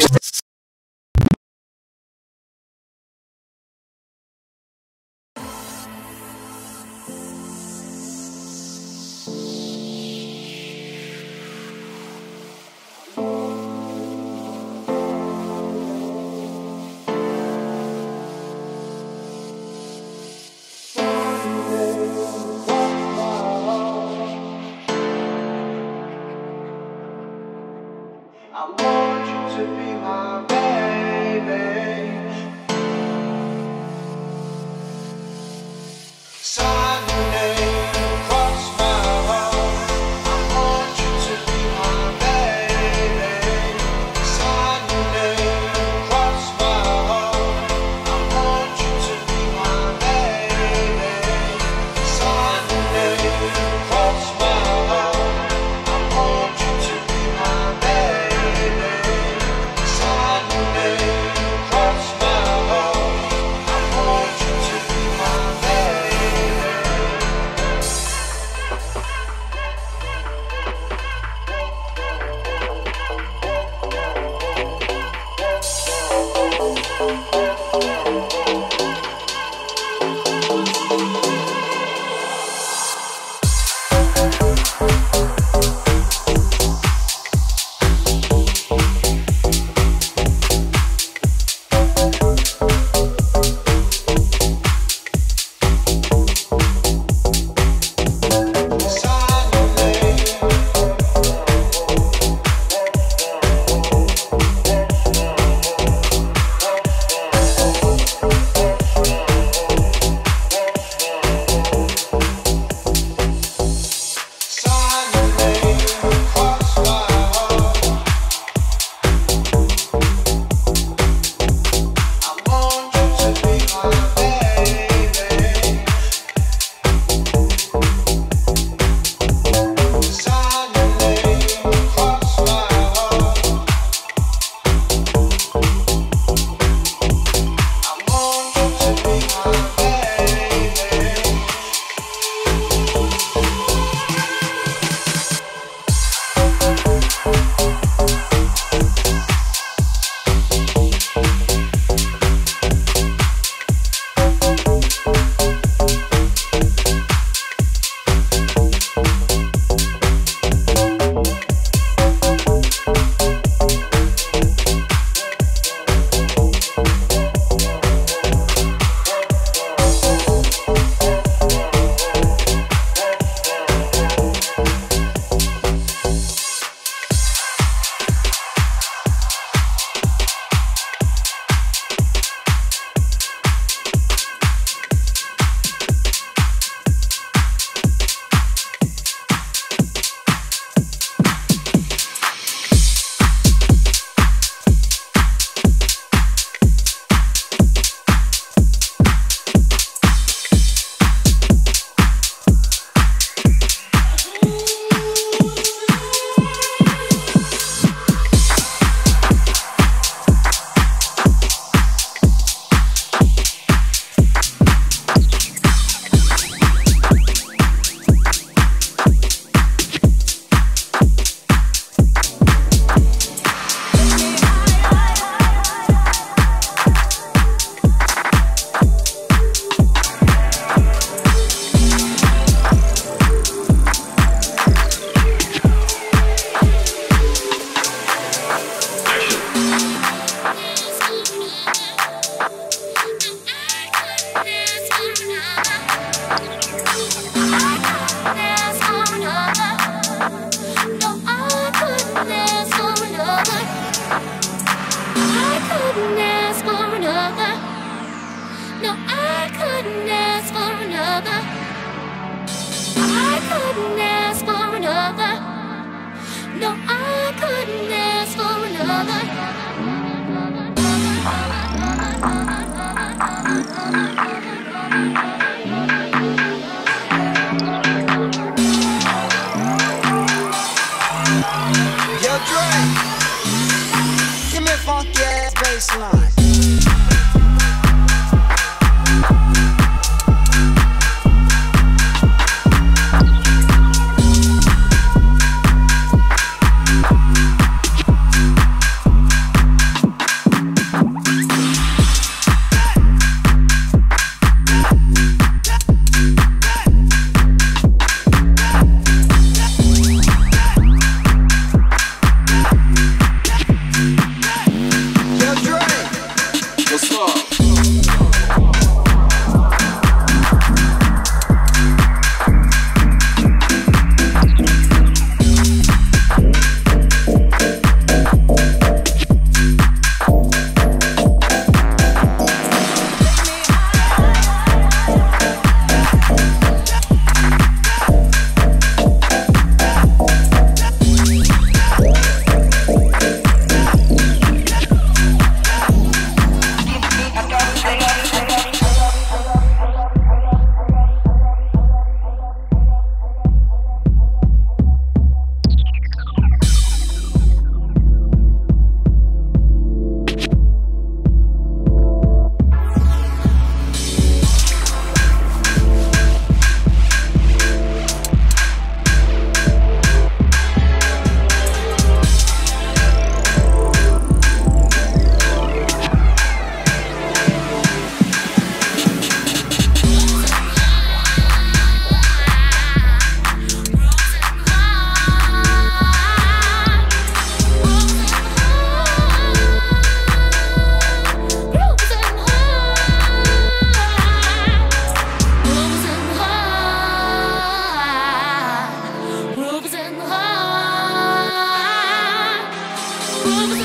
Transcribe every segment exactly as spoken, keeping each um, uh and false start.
I want you to be my baby. Sign your name across my heart. I want you to be my baby. Sign your name across my heart. I want you to be my baby. Sign your name across my heart. I want you to be my baby. Boy, boy, boy.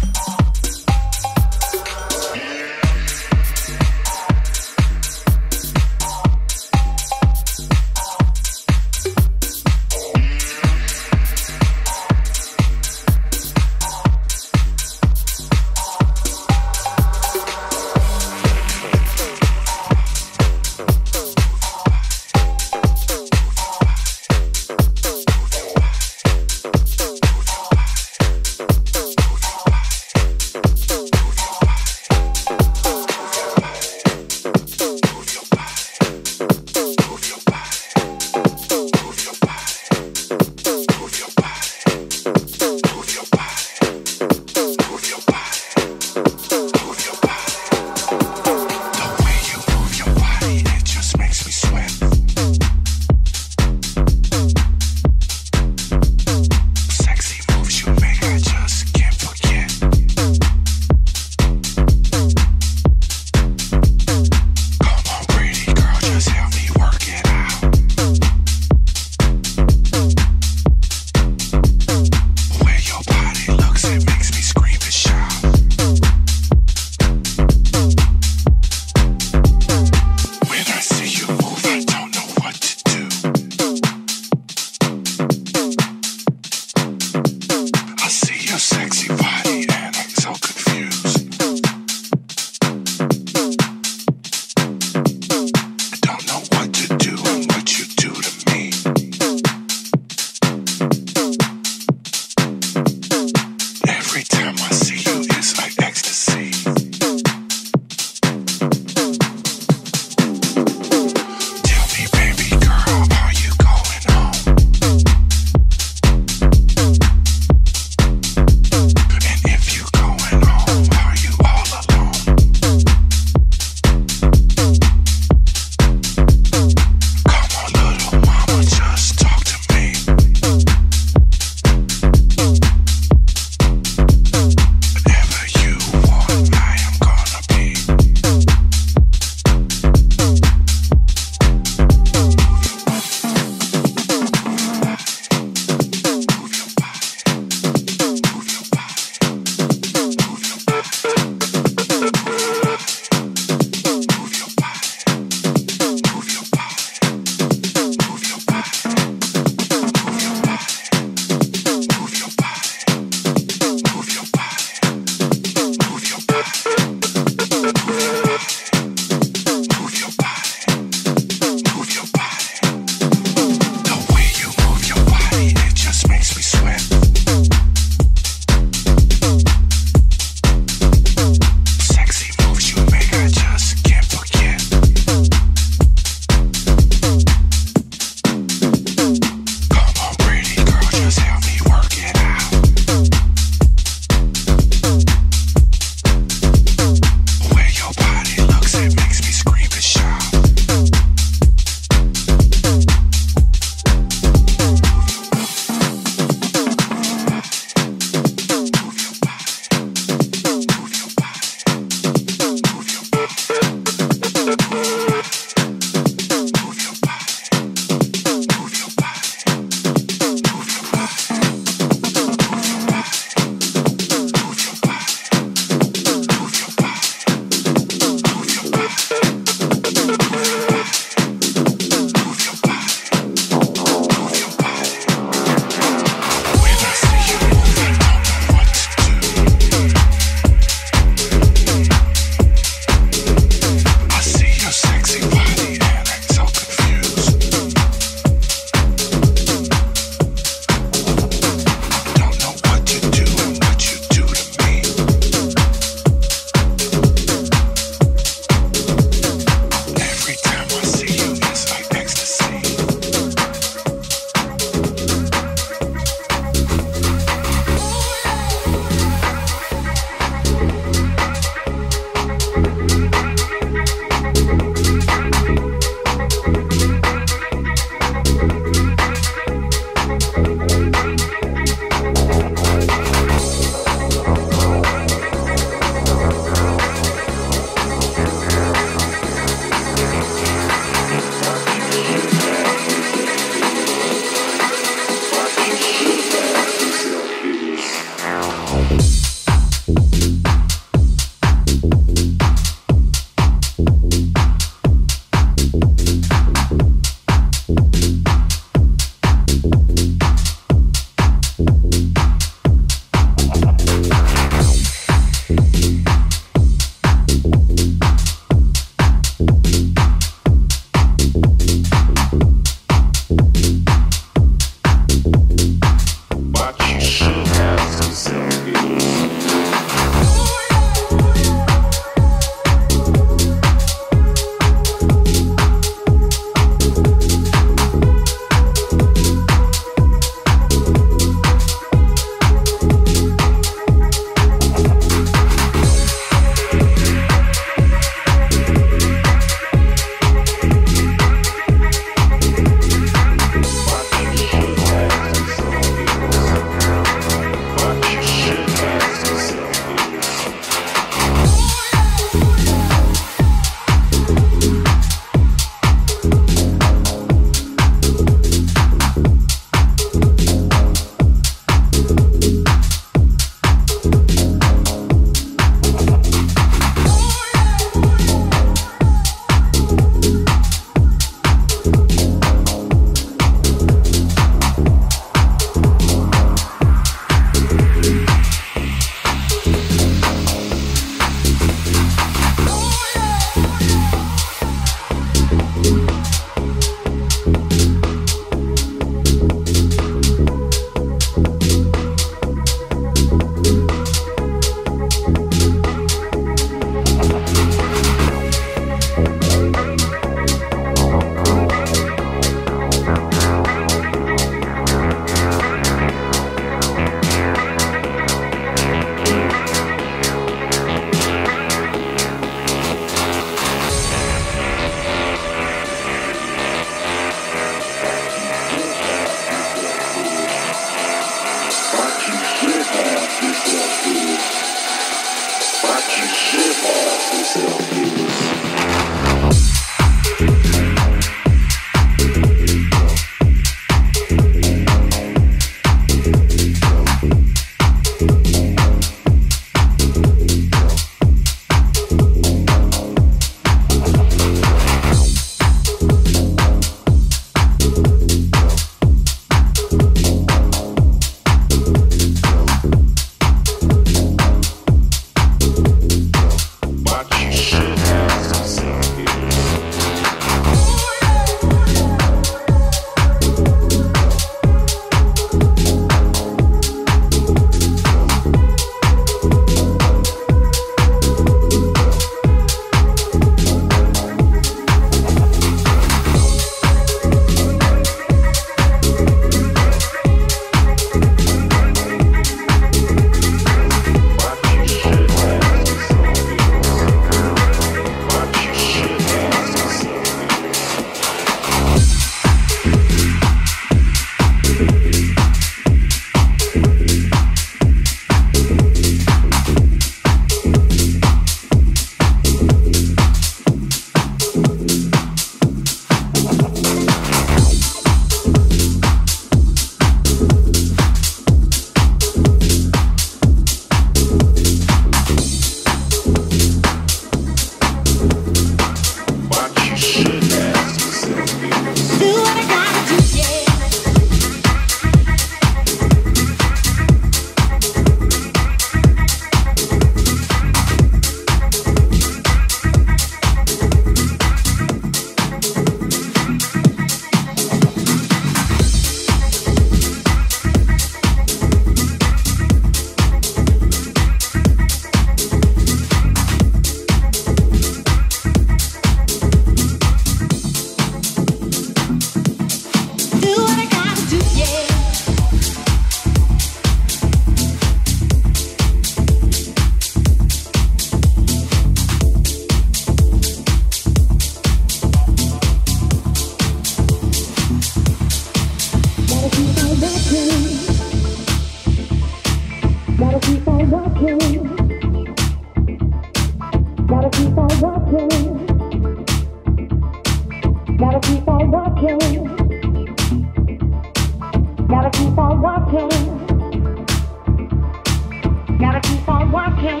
working.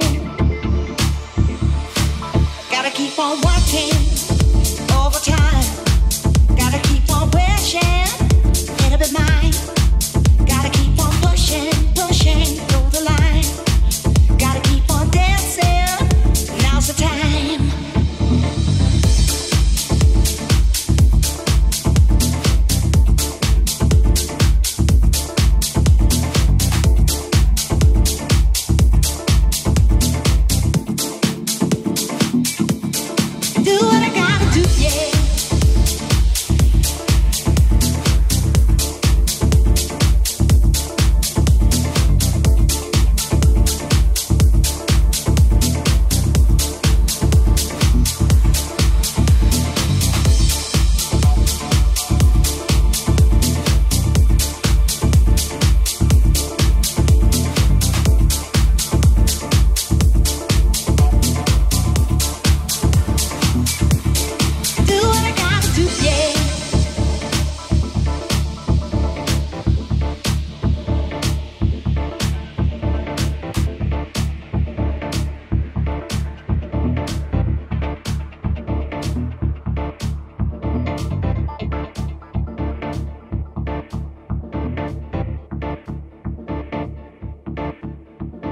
Gotta keep on working overtime. Gotta keep on wishing it'll be mine. Gotta keep on pushing, pushing through the line. Gotta keep on dancing. Now's the time.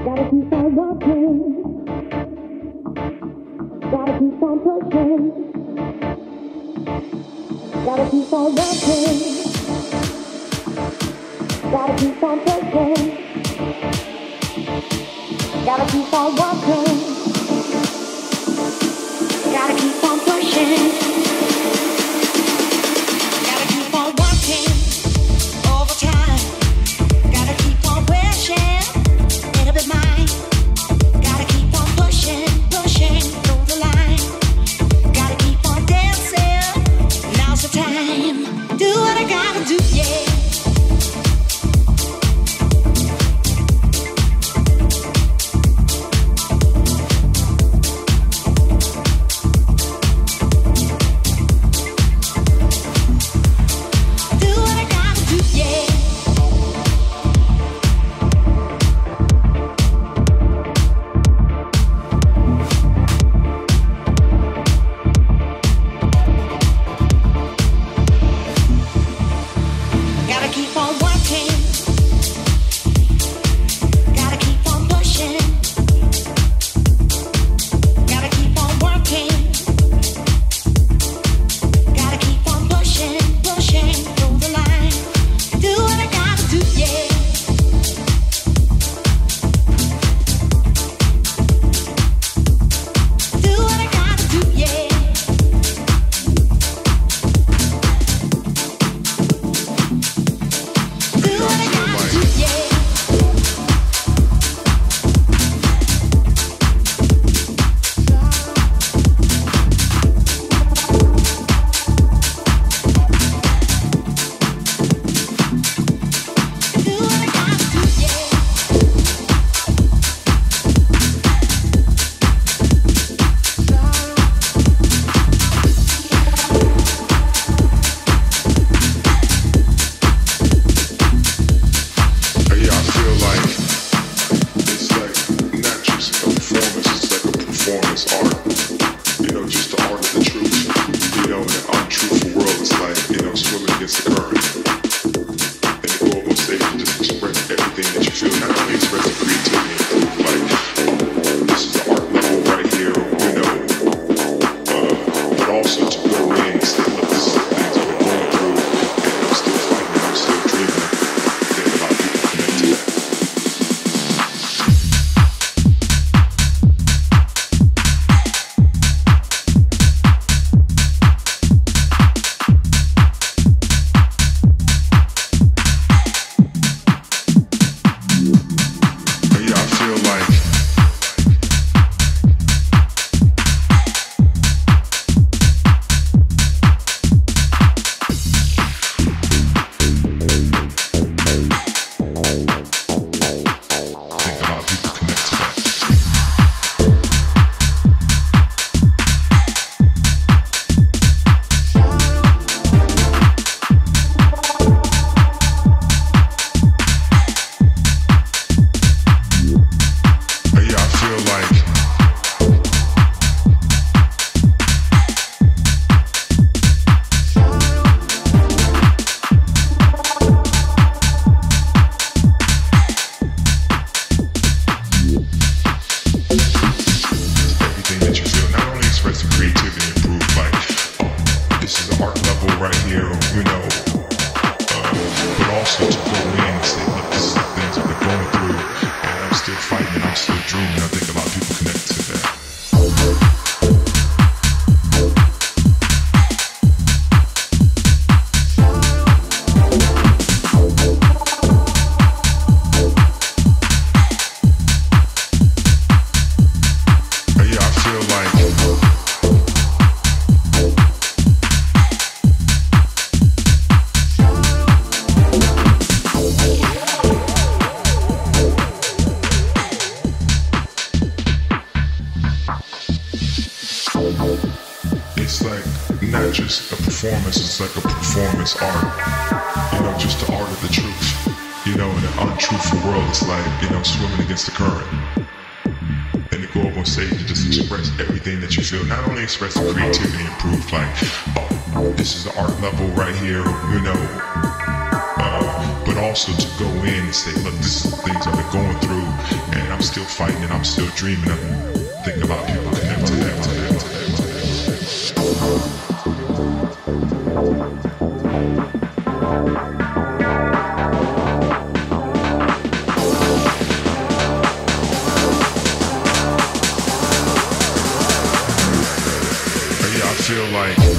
Gotta keep on working. Gotta keep on pushing. Gotta keep on working. Gotta keep on pushing. Gotta keep on working. Gotta keep on pushing. Gotta keep on working. Overtime. Gotta keep on wishing. Mine. Gotta keep on pushing, pushing through the line. Gotta keep on dancing. Now's the time. Do what I gotta do, yeah. it's like not just a performance, it's like a performance art, you know, just the art of the truth, you know, in an untruthful world, it's like, you know, swimming against the current. And to go up on stage and just express everything that you feel, not only express the creativity and proof, like, oh, this is the art level right here, you know, but also to go in and say, look, this is the things I've been going through, and I'm still fighting, and I'm still dreaming. I think about people connect to that, to that, to that, to that. Yeah, I feel like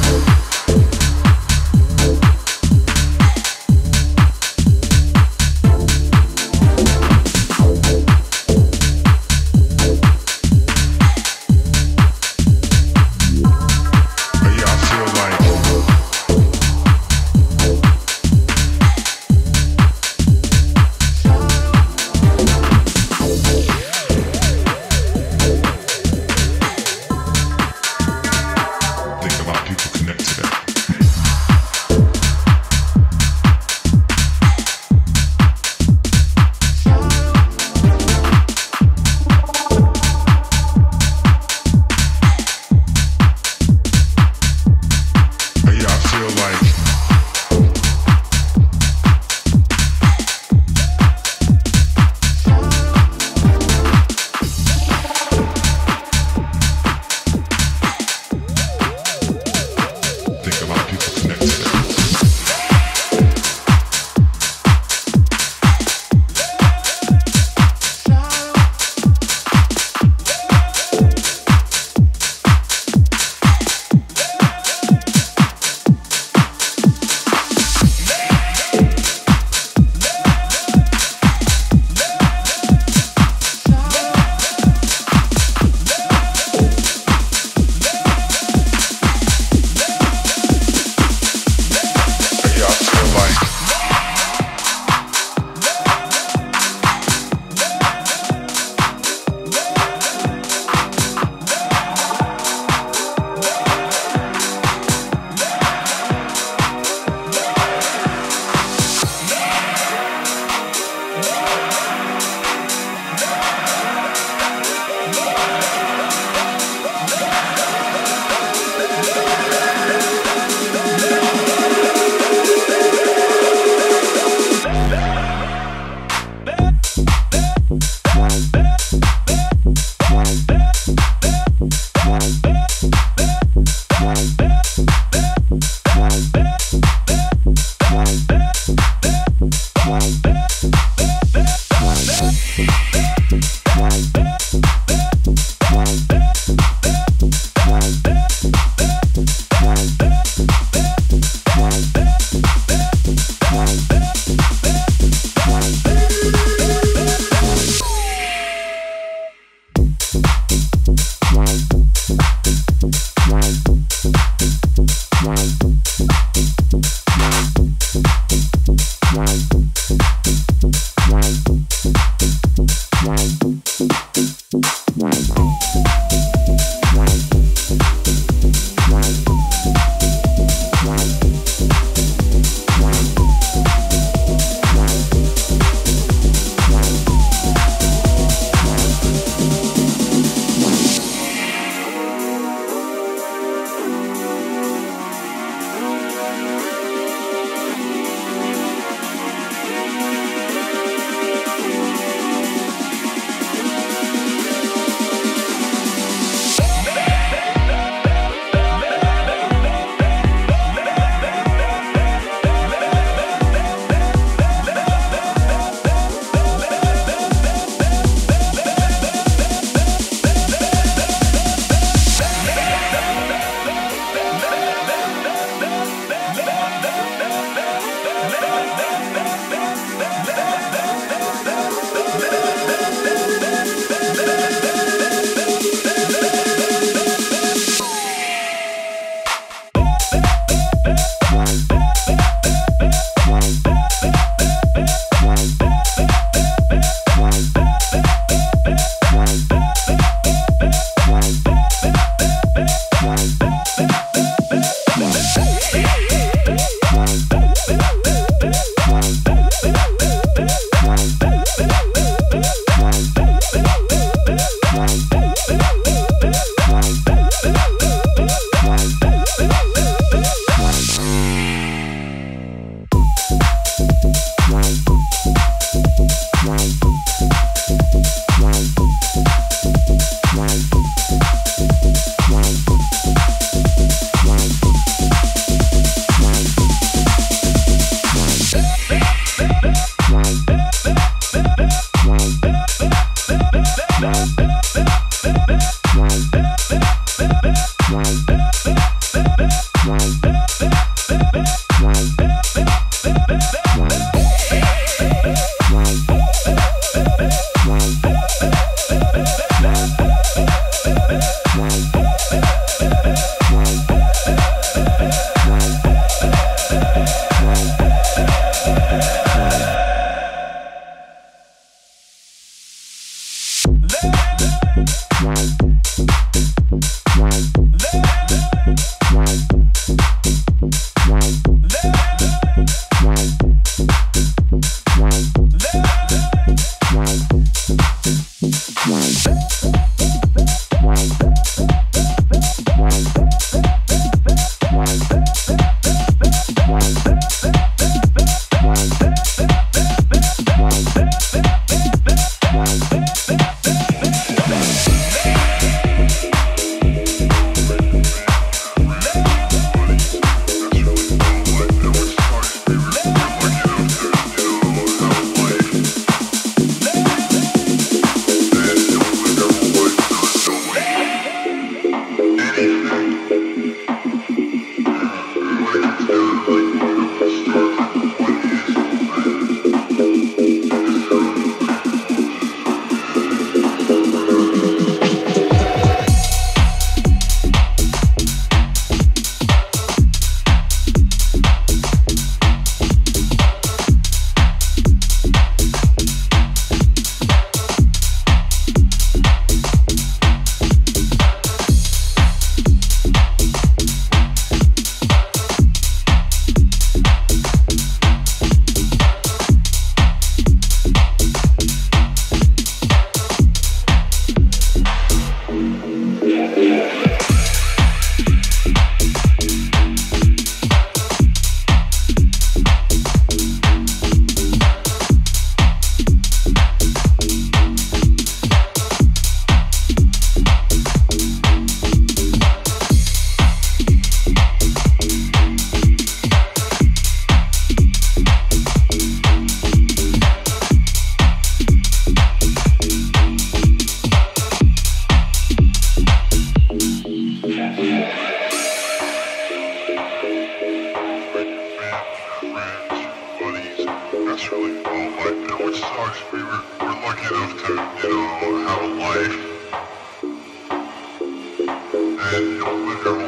And don't look around.